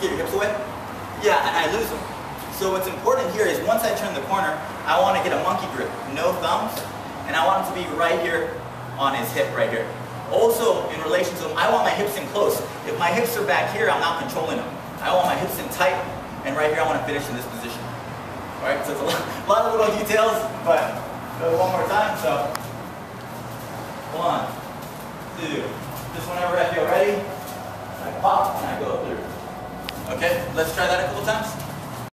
get your hips away? Yeah, and I lose them. So what's important here is once I turn the corner, I want to get a monkey grip, no thumbs, and I want him to be right here on his hip, right here. Also, in relation to him, I want my hips in close. If my hips are back here, I'm not controlling them. I want my hips in tight, and right here I want to finish in this position. All right, so it's a lot of little details, but one more time, so 1, 2, just whenever I feel ready, I pop and I go through. Okay, let's try that a couple times.